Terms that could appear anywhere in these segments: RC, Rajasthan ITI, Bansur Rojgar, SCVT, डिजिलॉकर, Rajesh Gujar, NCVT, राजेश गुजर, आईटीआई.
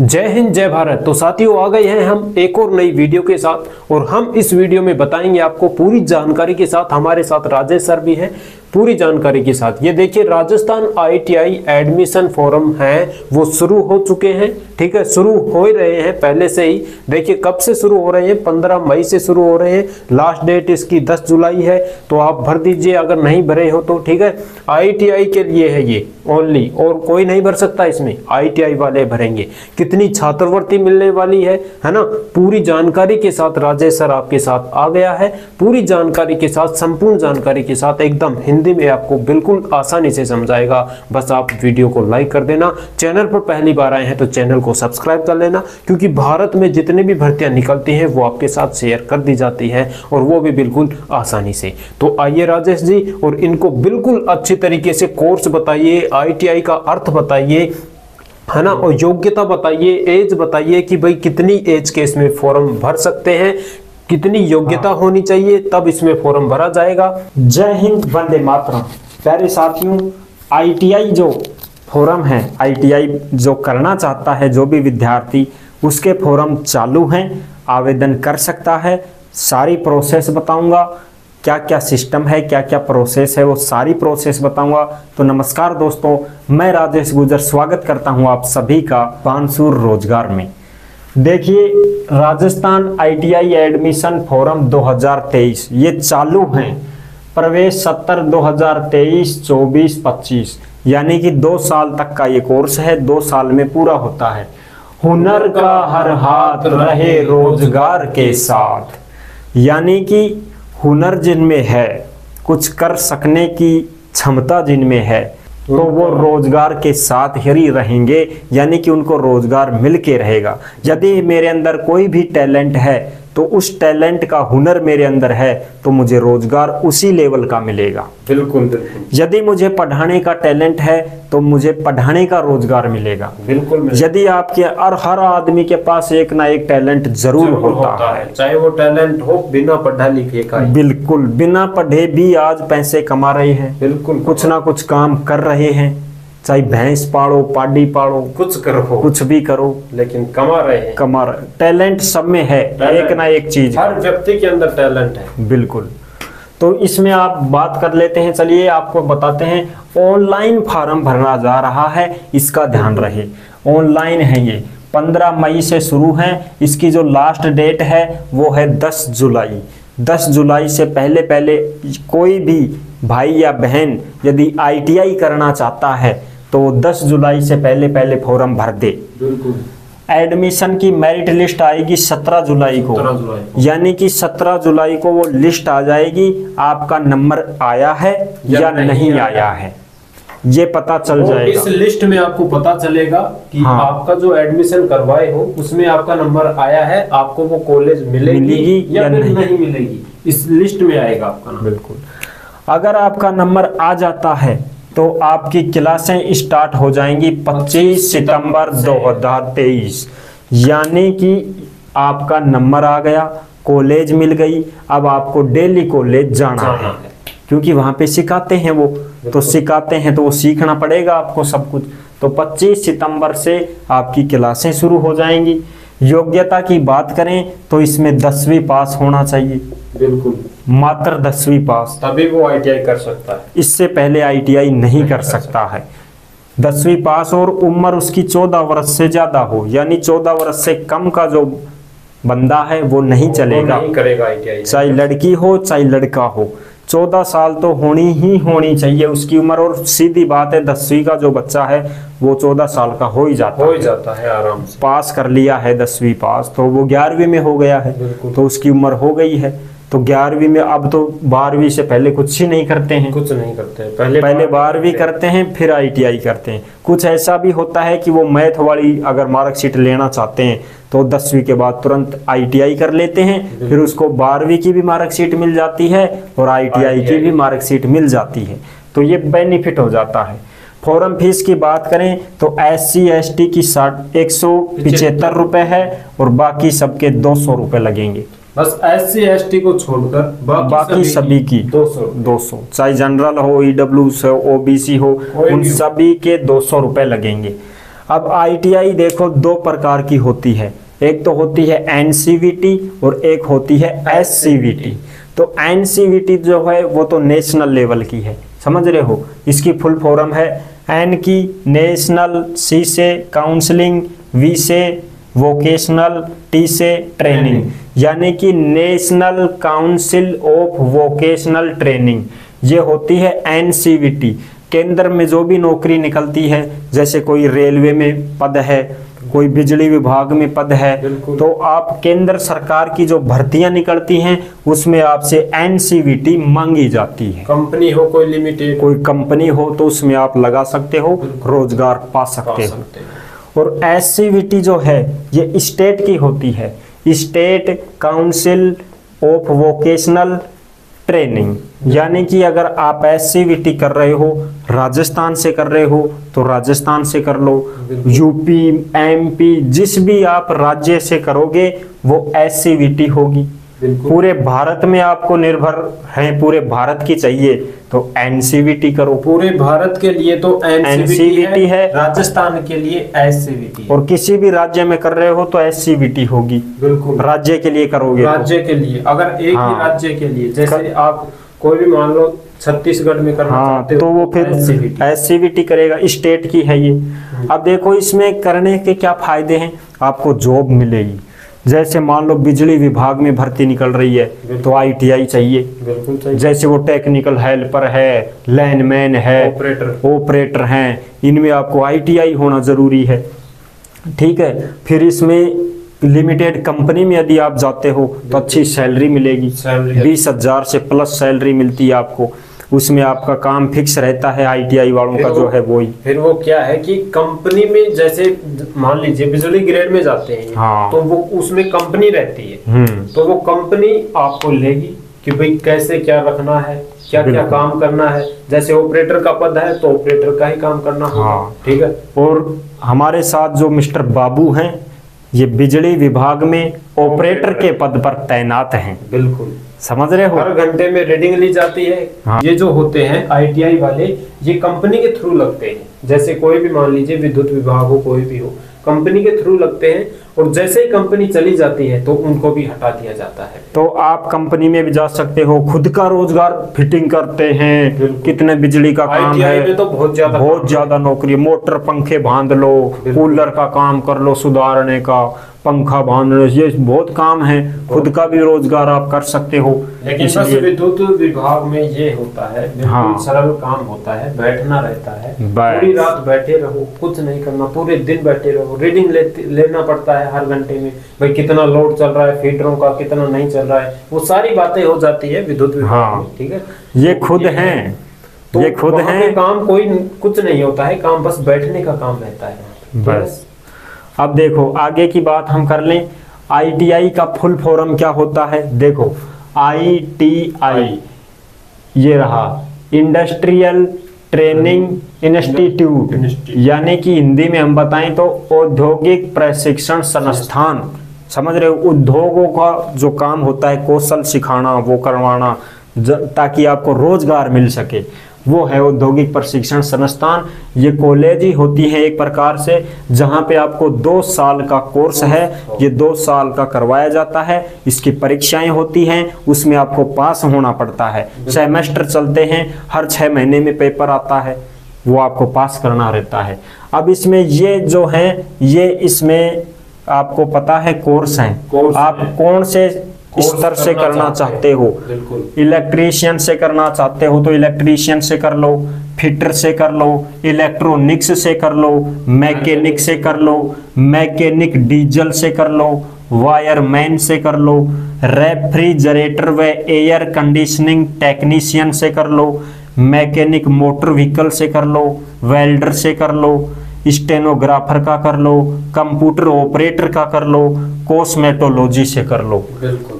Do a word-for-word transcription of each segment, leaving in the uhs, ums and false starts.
जय हिंद जय भारत। तो साथियों, आ गए हैं हम एक और नई वीडियो के साथ, और हम इस वीडियो में बताएंगे आपको पूरी जानकारी के साथ। हमारे साथ राजेश सर भी हैं पूरी जानकारी के साथ। ये देखिए, राजस्थान आईटीआई एडमिशन फॉर्म हैं वो शुरू हो चुके हैं, ठीक है, शुरू हो ही रहे हैं पहले से ही। देखिए कब से शुरू हो रहे हैं, पंद्रह मई से शुरू हो रहे हैं। लास्ट डेट इसकी दस जुलाई है, तो आप भर दीजिए अगर नहीं भरे हो तो, ठीक है। आईटीआई के लिए है ये ओनली, और कोई नहीं भर सकता इसमें, आईटीआई वाले भरेंगे। कितनी छात्रवृत्ति मिलने वाली है, है ना, पूरी जानकारी के साथ राजेश सर आपके साथ आ गया है। पूरी जानकारी के साथ, संपूर्ण जानकारी के साथ, एकदम हिंदी में आपको बिल्कुल आसानी से समझाएगा। बस आप वीडियो को लाइक कर देना। चैनल पर पहली बार आए हैं तो चैनल को सब्सक्राइब कर लेना, क्योंकि भारत में जितने भी भर्तियां निकलती हैं वो आपके साथ शेयर कर दी जाती हैं, और वो भी बिल्कुल आसानी से। तो आइए राजेश जी, और इनको बिल्कुल अच्छी तरीके से कोर्स बताइए, आईटीआई का अर्थ बताइए, है ना, और योग्यता बताइए, एज बताइए कि भाई कितनी एज के इसमें फॉर्म भर सकते हैं, कितनी योग्यता होनी चाहिए तब इसमें फॉर्म भरा जाएगा। जय हिंद, वंदे मातरम। प्यारे साथियों, आईटीआई जो फॉर्म है, आईटीआई जो करना चाहता है जो भी विद्यार्थी, उसके फॉर्म चालू हैं, आवेदन कर सकता है। सारी प्रोसेस बताऊंगा, क्या क्या सिस्टम है, क्या क्या प्रोसेस है, वो सारी प्रोसेस बताऊंगा। तो नमस्कार दोस्तों, मैं राजेश गुजर स्वागत करता हूं आप सभी का बानसूर रोजगार में। देखिए, राजस्थान आईटीआई एडमिशन फॉर्म दो हज़ार तेईस ये चालू हैं। प्रवेश सत्र दो हज़ार तेईस, चौबीस, पच्चीस यानी कि दो साल तक का ये कोर्स है, दो साल में पूरा होता है। हुनर का हर हाथ रहे रोजगार के साथ, यानी कि हुनर जिनमें है, कुछ कर सकने की क्षमता जिनमें है, तो वो रोजगार के साथ ही रहेंगे, यानी कि उनको रोजगार मिल के रहेगा। यदि मेरे अंदर कोई भी टैलेंट है, तो उस टैलेंट का हुनर मेरे अंदर है, तो मुझे रोजगार उसी लेवल का मिलेगा। बिल्कुल बिल्कुल। यदि मुझे पढ़ाने का टैलेंट है, तो मुझे पढ़ाने का रोजगार मिलेगा। बिल्कुल। यदि आपके, और हर आदमी के पास एक ना एक टैलेंट जरूर, जरूर होता, होता है, चाहे वो टैलेंट हो बिना पढ़ा लिखे का। बिल्कुल, बिना पढ़े भी आज पैसे कमा रहे हैं। बिल्कुल, कुछ ना कुछ काम कर रहे हैं, चाहे भैंस पाड़ो, पाड़ी पाड़ो, कुछ करो, कुछ भी करो, लेकिन कमा रहे हैं। कमा रहे, टैलेंट सब में है, एक ना एक चीज हर व्यक्ति के अंदर टैलेंट है। बिल्कुल। तो इसमें आप बात कर लेते हैं, चलिए आपको बताते हैं। ऑनलाइन फॉर्म भरना जा रहा है, इसका ध्यान रहे, ऑनलाइन है ये। पंद्रह मई से शुरू है, इसकी जो लास्ट डेट है वो है दस जुलाई। दस जुलाई से पहले पहले कोई भी भाई या बहन यदि आईटीआई करना चाहता है तो दस जुलाई से पहले पहले फॉर्म भर दे। बिल्कुल। एडमिशन की मेरिट लिस्ट आएगी सत्रह जुलाई को, को। यानी कि सत्रह जुलाई को वो लिस्ट आ जाएगी, आपका नंबर आया है या, या नहीं, नहीं आया है ये पता चल जाएगा। इस लिस्ट में आपको पता चलेगा कि हाँ। आपका जो एडमिशन करवाए हो उसमें आपका नंबर आया है, आपको वो कॉलेज मिलेगी, मिलेगी या, या नहीं।, नहीं मिलेगी, इस लिस्ट में आएगा आपका नंबर। बिल्कुल। अगर आपका नंबर आ जाता है तो आपकी क्लासें स्टार्ट हो जाएंगी पच्चीस सितंबर दो हज़ार तेईस, यानी कि आपका नंबर आ गया, कॉलेज मिल गई। अब आपको डेली कॉलेज जाना है, क्योंकि वहाँ पे सिखाते हैं वो, तो सिखाते हैं तो वो सीखना पड़ेगा आपको सब कुछ। तो पच्चीस सितंबर से आपकी क्लासें शुरू हो जाएंगी। योग्यता की बात करें तो इसमें दसवीं पास होना चाहिए। बिल्कुल, मात्र दसवीं पास, तभी वो आईटीआई कर सकता है। इससे पहले आईटीआई नहीं कर सकता है। दसवीं पास, और उम्र उसकी चौदह वर्ष से ज़्यादा हो, यानी चौदह वर्ष से कम का जो बंदा है वो नहीं चलेगा, नहीं करेगा आईटीआई, चाहे लड़की हो चाहे लड़का हो। चौदह साल तो होनी ही होनी चाहिए उसकी उम्र, और सीधी बात है दसवीं का जो बच्चा है वो चौदह साल का हो ही जाता हो ही जाता है आराम से। पास कर लिया है दसवीं पास, तो वो ग्यारहवीं में हो गया है, तो उसकी उम्र हो गई है। तो ग्यारहवीं में, अब तो बारहवीं से पहले कुछ ही नहीं करते हैं, कुछ नहीं करते हैं, पहले पहले बारहवीं करते हैं फिर आईटीआई करते हैं। कुछ ऐसा भी होता है कि वो मैथ वाली अगर मार्कशीट लेना चाहते हैं तो दसवीं के बाद तुरंत आईटीआई कर लेते हैं, फिर उसको बारहवीं की भी मार्कशीट मिल जाती है और आईटीआई की भी मार्कशीट मिल जाती है, तो ये बेनिफिट हो जाता है। फॉरम फीस की बात करें तो एस सी एस टी की साठ एक सौ पिचहत्तर रुपये है, और बाकी सबके दो सौ रुपये लगेंगे। बस एस सी एस टी को छोड़कर बाकी, बाकी सभी की दो सौ दो सौ, चाहे जनरल हो, ईडब्ल्यू हो, ओबीसी हो, उन सभी के दो सौ रुपए लगेंगे। अब आईटीआई देखो दो प्रकार की होती है, एक तो होती है एनसीवीटी और एक होती है एससीवीटी। तो एनसीवीटी जो है वो तो नेशनल लेवल की है, समझ रहे हो, इसकी फुल फॉर्म है एन की नेशनल, सी से काउंसलिंग, वी से वोकेशनल, टी से ट्रेनिंग, यानी कि national council of vocational training. ये होती है एनसीवीटी। केंद्र में जो भी नौकरी निकलती है, जैसे कोई रेलवे में पद है, कोई बिजली विभाग में पद है, तो आप केंद्र सरकार की जो भर्तियां निकलती हैं उसमें आपसे एनसीवीटी मांगी जाती है। कंपनी हो कोई लिमिटेड, कोई कंपनी हो तो उसमें आप लगा सकते हो, रोजगार पा सकते हो। और एससीवीटी जो है ये स्टेट की होती है, state council of vocational training, यानी कि अगर आप एससीवीटी कर रहे हो, राजस्थान से कर रहे हो तो राजस्थान से कर लो, यूपी, एमपी, जिस भी आप राज्य से करोगे वो एससीवीटी होगी। पूरे भारत में आपको निर्भर है, पूरे भारत की चाहिए तो एनसीवीटी करो। पूरे भारत के लिए तो एनसीवीटी है, राजस्थान के लिए एससीवीटी, और किसी भी राज्य में कर रहे हो तो एससीवीटी होगी। बिल्कुल, राज्य के लिए करोगे, राज्य के लिए, अगर एक हाँ, ही राज्य के लिए, जैसे कर... आप कोई भी मान लो छत्तीसगढ़ में करना हाँ, तो वो फिर एससीवीटी करेगा, स्टेट की है ये। अब देखो इसमें करने के क्या फायदे हैं, आपको जॉब मिलेगी। जैसे मान लो बिजली विभाग में भर्ती निकल रही है तो आईटीआई चाहिए, चाहिए। जैसे वो टेक्निकल हेल्पर है, लाइनमैन है, ऑपरेटर ऑपरेटर हैं, इनमें आपको आईटीआई होना जरूरी है, ठीक है। फिर इसमें लिमिटेड कंपनी में यदि आप जाते हो तो अच्छी सैलरी मिलेगी, बीस हजार से प्लस सैलरी मिलती है आपको, उसमें आपका काम फिक्स रहता है। आईटीआई वालों का जो है वो ही फिर वो क्या है कि कंपनी में, जैसे मान लीजिए बिजली ग्रेड में जाते हैं हाँ। तो वो उसमें कंपनी रहती है, तो वो कंपनी आपको लेगी कि भाई कैसे क्या रखना है, क्या क्या काम करना है। जैसे ऑपरेटर का पद है तो ऑपरेटर का ही काम करना होगा हाँ। ठीक है। और हमारे साथ जो मिस्टर बाबू हैं, ये बिजली विभाग में ऑपरेटर के पद पर तैनात हैं। बिल्कुल, समझ रहे हो, हर घंटे में रीडिंग ली जाती है हाँ। ये जो होते हैं आईटीआई वाले, ये कंपनी के थ्रू लगते हैं। जैसे कोई भी मान लीजिए विद्युत विभाग हो, कोई भी हो, कंपनी के थ्रू लगते हैं, और जैसे ही कंपनी चली जाती है तो उनको भी हटा दिया जाता है। तो आप कंपनी में भी जा सकते हो, खुद का रोजगार, फिटिंग करते हैं, कितने बिजली का काम है, तो बहुत ज्यादा बहुत ज्यादा नौकरी, मोटर पंखे बांध लो, कूलर का काम कर लो, सुधारने का, पंखा बांधने, ये बहुत काम है, खुद का भी रोजगार आप कर सकते हो। लेकिन बस विद्युत विभाग में ये होता है हाँ। सरल काम होता है, बैठना रहता है, पूरी रात बैठे रहो, कुछ नहीं करना, पूरे दिन बैठे रहो, रीडिंग लेना पड़ता है हर घंटे में, भाई कितना लोड चल रहा है, फीडरों का कितना नहीं चल रहा है, वो सारी बातें हो जाती है विद्युत विभाग में, ठीक है। ये खुद है, ये खुद है, काम कोई कुछ नहीं होता है, काम बस बैठने का काम रहता है बस। अब देखो आगे की बात हम कर लें, आईटीआई का फुल फॉर्म क्या होता है। देखो आईटीआई ये रहा, इंडस्ट्रियल ट्रेनिंग इंस्टीट्यूट, यानी कि हिंदी में हम बताएं तो औद्योगिक प्रशिक्षण संस्थान, समझ रहे हो। उद्योगों का जो काम होता है, कौशल सिखाना, वो करवाना, ताकि आपको रोजगार मिल सके, वो है औद्योगिक प्रशिक्षण संस्थान। ये कॉलेज ही होती है एक प्रकार से, जहाँ पे आपको दो साल का कोर्स है, ये दो साल का करवाया जाता है, इसकी परीक्षाएं होती हैं, उसमें आपको पास होना पड़ता है। सेमेस्टर चलते हैं, हर छः महीने में पेपर आता है, वो आपको पास करना रहता है। अब इसमें ये जो है, ये इसमें आपको पता है कोर्स हैं, आप कौन से स्तर से करना, करना चाहते हो। इलेक्ट्रीशियन से करना चाहते हो तो इलेक्ट्रीशियन से कर लो, फिटर से कर लो, इलेक्ट्रॉनिक्स से कर लो, मैकेनिक से कर लो, मैकेनिक डीजल से कर लो, वायरमैन से कर लो, रेफ्रिजरेटर व एयर कंडीशनिंग टेक्नीशियन से कर लो, मैकेनिक मोटर व्हीकल से कर लो, वेल्डर से कर लो, स्टेनोग्राफर का कर लो, कंप्यूटर ऑपरेटर का कर लो, कॉस्मेटोलॉजी से कर लो।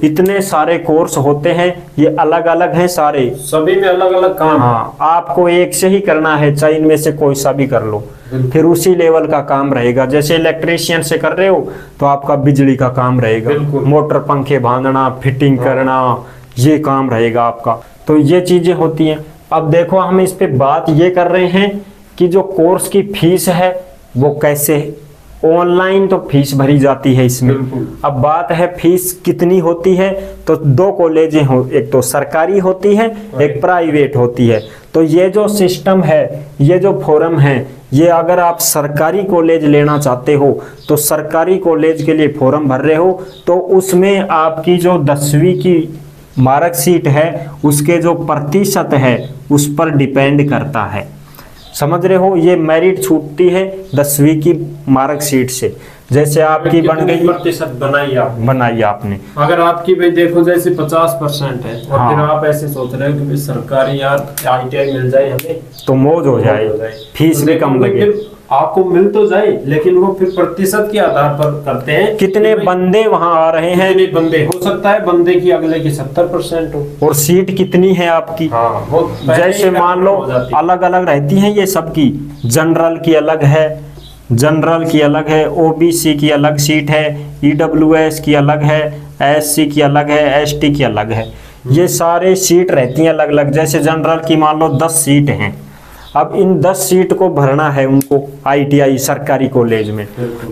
इतने सारे कोर्स होते हैं, ये अलग अलग हैं सारे, सभी में अलग अलग काम हाँ। आपको एक से ही करना है, चाहे इनमें से कोई सा भी कर लो, फिर उसी लेवल का काम रहेगा। जैसे इलेक्ट्रीशियन से कर रहे हो तो आपका बिजली का काम रहेगा, मोटर पंखे बांधना, फिटिंग करना, ये काम रहेगा आपका। तो ये चीजें होती है। अब देखो हम इस पे बात ये कर रहे हैं कि जो कोर्स की फीस है वो कैसे ऑनलाइन तो फीस भरी जाती है इसमें। अब बात है फीस कितनी होती है, तो दो कॉलेजें हो, एक तो सरकारी होती है एक प्राइवेट होती है। तो ये जो सिस्टम है, ये जो फॉर्म है, ये अगर आप सरकारी कॉलेज लेना चाहते हो तो सरकारी कॉलेज के लिए फॉर्म भर रहे हो तो उसमें आपकी जो दसवीं की मार्कशीट है उसके जो प्रतिशत है उस पर डिपेंड करता है, समझ रहे हो। ये मेरिट छूटती है दसवीं की मार्कशीट से। जैसे आपकी बन गई प्रतिशत बनाई आप बनाई आपने अगर आपकी भाई देखो जैसे पचास परसेंट है और हाँ। फिर आप ऐसे सोच रहे हो कि सरकारी यार आई टी आई मिल जाए हमें तो मौज हो जाए, फीस भी कम लगे, आपको मिल तो जाए, लेकिन वो फिर प्रतिशत के आधार पर करते हैं कितने बंदे वहाँ आ रहे हैं, कितने बंदे, हो सकता है बंदे की अगले की सत्तर परसेंट हो और सीट कितनी है आपकी। हाँ, वो जैसे मान लो अलग अलग रहती है ये सबकी, जनरल की अलग है जनरल की अलग है, ओबीसी की अलग सीट है, ईडब्ल्यूएस की अलग है, एससी की अलग है, एसटी की अलग है, ये सारे सीट रहती हैं अलग अलग। जैसे जनरल की मान लो दस सीट हैं, अब इन दस सीट को भरना है उनको आईटीआई सरकारी कॉलेज में,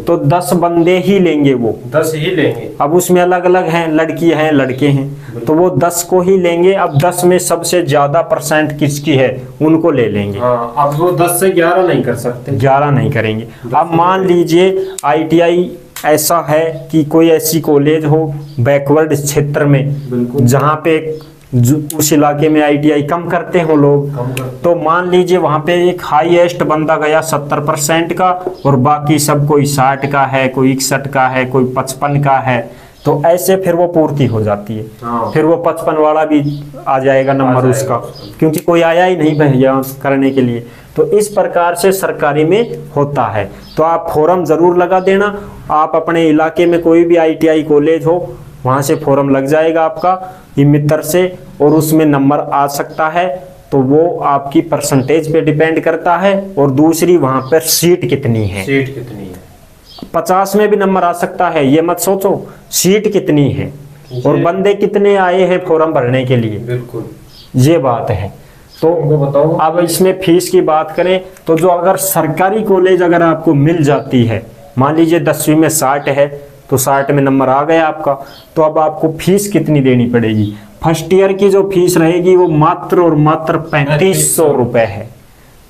तो दस बंदे ही लेंगे वो, दस ही लेंगे। अब उसमें अलग अलग हैं, लड़की हैं लड़के हैं, तो वो दस को ही लेंगे। अब दस में सबसे ज्यादा परसेंट किसकी है उनको ले लेंगे। आ, अब वो दस से ग्यारह नहीं कर सकते, ग्यारह नहीं करेंगे। अब मान लीजिए आईटीआई ऐसा है कि कोई ऐसी कॉलेज हो बैकवर्ड क्षेत्र में जहाँ पे उस इलाके में आईटीआई कम करते हो लोग, तो मान लीजिए वहाँ पे एक हाईएस्ट बंदा गया सत्तर परसेंट का और बाकी सब कोई साठ का है, कोई इकसठ का है, कोई पचपन का है, तो ऐसे फिर वो पूर्ति हो जाती है। हाँ। फिर वो पचपन वाला भी आ जाएगा नंबर उसका, क्योंकि कोई आया ही नहीं भैया करने के लिए। तो इस प्रकार से सरकारी में होता है। तो आप फॉर्म जरूर लगा देना, आप अपने इलाके में कोई भी आईटीआई कॉलेज हो वहाँ से फॉर्म लग जाएगा आपका मित्र से, और उसमें नंबर आ सकता है, तो वो आपकी परसेंटेज पे डिपेंड करता है। और दूसरी वहाँ पर सीट कितनी है, सीट कितनी है, पचास में भी नंबर आ सकता है, ये मत सोचो, सीट कितनी है और बंदे कितने आए हैं फॉर्म भरने के लिए, बिल्कुल ये बात है। तो बताओ अब इसमें फीस की बात करें तो जो अगर सरकारी कॉलेज अगर आपको मिल जाती है, मान लीजिए दसवीं में साठ है तो साठ में नंबर आ गया आपका, तो अब आपको फीस कितनी देनी पड़ेगी। फर्स्ट ईयर की जो फीस रहेगी वो मात्र और मात्र पैंतीस सौ रुपये है,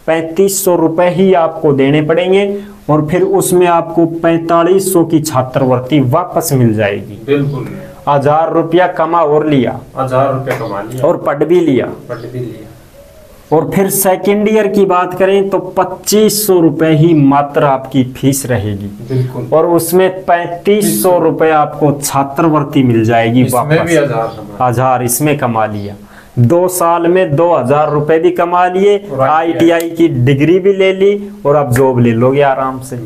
पैंतीस सौ रुपये ही आपको देने पड़ेंगे और फिर उसमें आपको पैंतालीस सौ की छात्रवृत्ति वापस मिल जाएगी। बिल्कुल, हजार रुपया कमा और लिया, हजार रुपया कमा लिया और पढ़ भी लिया, पढ़ भी लिया। और फिर सेकेंड ईयर की बात करें तो पच्चीस सौ रुपये ही मात्र आपकी फीस रहेगी और उसमें पैंतीस सौ रुपये आपको छात्रवृत्ति मिल जाएगी वापस, हजार इसमें कमा लिया। दो साल में दो हजार रुपये भी कमा लिए, आईटीआई की डिग्री भी ले ली और आप जॉब ले लोगे आराम से,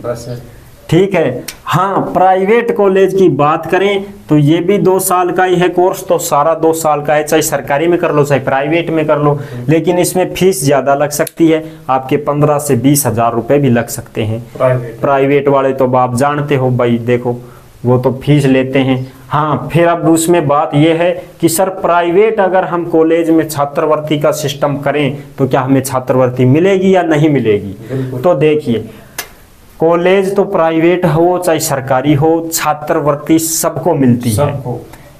ठीक है। हाँ, प्राइवेट कॉलेज की बात करें तो ये भी दो साल का ही है कोर्स, तो सारा दो साल का है, चाहे सरकारी में कर लो चाहे प्राइवेट में कर लो, लेकिन इसमें फीस ज़्यादा लग सकती है, आपके पंद्रह से बीस हज़ार रुपये भी लग सकते हैं। प्राइवेट प्राइवेट वाले तो आप जानते हो भाई, देखो वो तो फीस लेते हैं। हाँ, फिर अब उसमें बात यह है कि सर प्राइवेट अगर हम कॉलेज में छात्रवृत्ति का सिस्टम करें तो क्या हमें छात्रवृत्ति मिलेगी या नहीं मिलेगी। तो देखिए, कॉलेज तो प्राइवेट हो चाहे सरकारी हो, छात्रवृत्ति सबको मिलती है,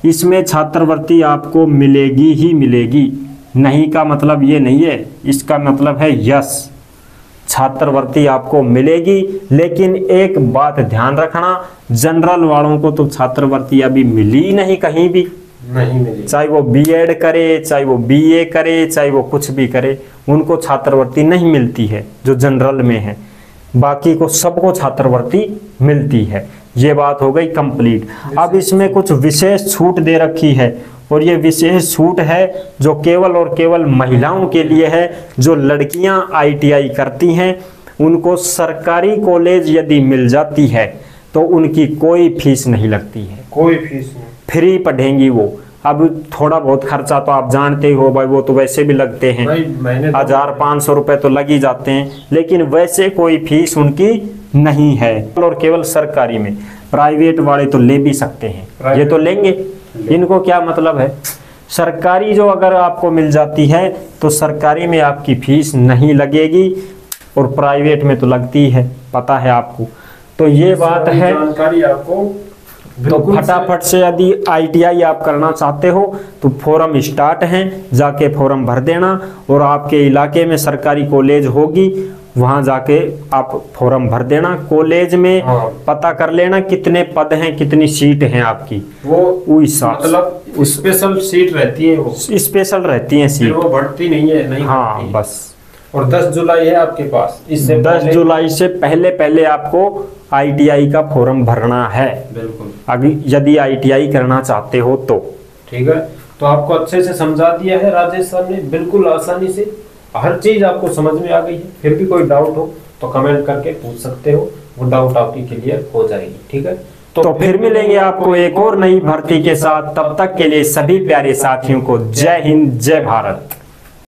इसमें छात्रवृत्ति आपको मिलेगी ही मिलेगी। नहीं का मतलब ये नहीं है, इसका मतलब है यस, छात्रवृत्ति आपको मिलेगी। लेकिन एक बात ध्यान रखना, जनरल वालों को तो छात्रवृत्ति अभी मिली नहीं कहीं भी, नहीं मिली, चाहे वो बीएड करे चाहे वो बीए करे चाहे वो कुछ भी करे, उनको छात्रवृत्ति नहीं मिलती है जो जनरल में है, बाकी को सबको छात्रवृत्ति मिलती है। ये बात हो गई कंप्लीट। अब इसमें कुछ विशेष छूट दे रखी है और ये विशेष छूट है जो केवल और केवल महिलाओं के लिए है। जो लड़कियां आईटीआई करती हैं उनको सरकारी कॉलेज यदि मिल जाती है तो उनकी कोई फीस नहीं लगती है, कोई फीस नहीं, फ्री पढ़ेंगी वो। अब थोड़ा बहुत खर्चा तो आप जानते ही हो भाई, वो तो वैसे भी लगते हैं, हजार पाँच सौ रुपये तो लग ही जाते हैं, लेकिन वैसे कोई फीस उनकी नहीं है। और केवल सरकारी में, प्राइवेट वाले तो ले भी सकते हैं, ये तो लेंगे, इनको क्या मतलब है। सरकारी जो अगर आपको मिल जाती है तो सरकारी में आपकी फीस नहीं लगेगी और प्राइवेट में तो लगती है। पता है आपको। तो ये बात है आपको। तो फटाफट से यदि आईटीआई आप करना चाहते हो तो फोरम स्टार्ट हैं, जाके फोरम भर देना, और आपके इलाके में सरकारी कॉलेज होगी वहां जाके आप फॉर्म भर देना। कॉलेज में हाँ। पता कर लेना कितने पद हैं, कितनी सीट हैं आपकी, वो मतलब स्पेशल सीट रहती है, वो स्पेशल रहती है सीट, वो बढ़ती नहीं है, नहीं हाँ बस। और दस जुलाई है आपके पास, इससे दस जुलाई से पहले पहले आपको आईटीआई का फॉर्म भरना है बिल्कुल, अभी यदि आईटीआई करना चाहते हो तो। ठीक है, तो आपको अच्छे से समझा दिया है राजेश सर ने, बिल्कुल आसानी से हर चीज आपको समझ में आ गई है। फिर भी कोई डाउट हो तो कमेंट करके पूछ सकते हो, वो डाउट आपकी क्लियर हो जाएगी। ठीक है, तो, तो फिर मिलेंगे आपको एक और नई भर्ती के साथ, तब तक के लिए सभी प्यारे साथियों को जय हिंद, जय भारत।